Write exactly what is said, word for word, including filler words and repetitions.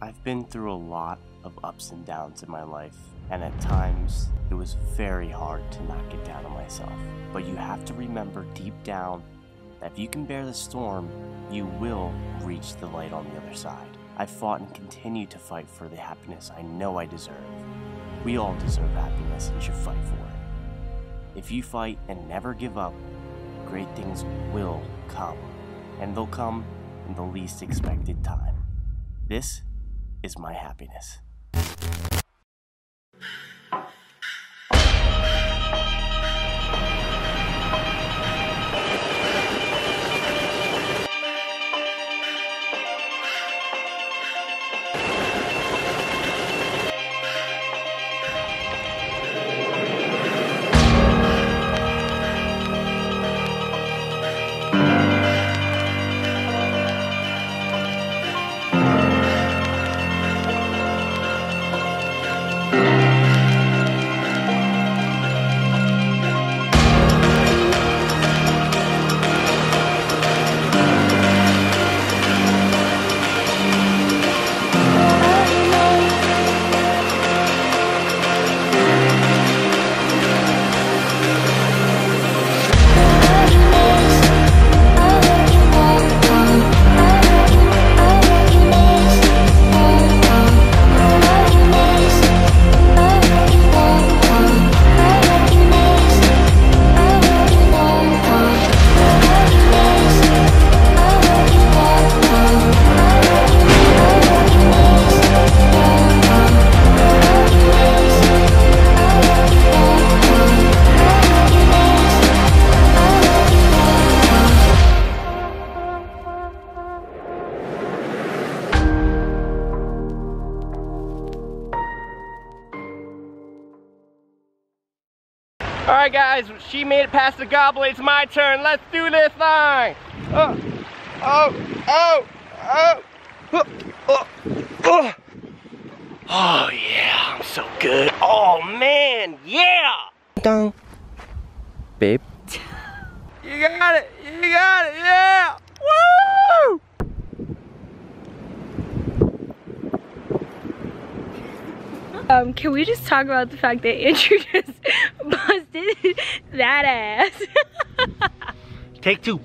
I've been through a lot of ups and downs in my life, and at times it was very hard to not get down on myself. But you have to remember deep down that if you can bear the storm, you will reach the light on the other side. I fought and continue to fight for the happiness I know I deserve. We all deserve happiness and should fight for it. If you fight and never give up, great things will come, and they'll come in the least expected time. This is my happiness. All right, guys, she made it past the goblet. It's my turn. Let's do this thing. Oh, oh, oh, oh, oh, oh, oh. Oh yeah, I'm so good. Oh, man, yeah. Dong. Babe. You got it. You got it. Yeah. Woo! Um, can we just talk about the fact that Andrew just busted that ass? Take two.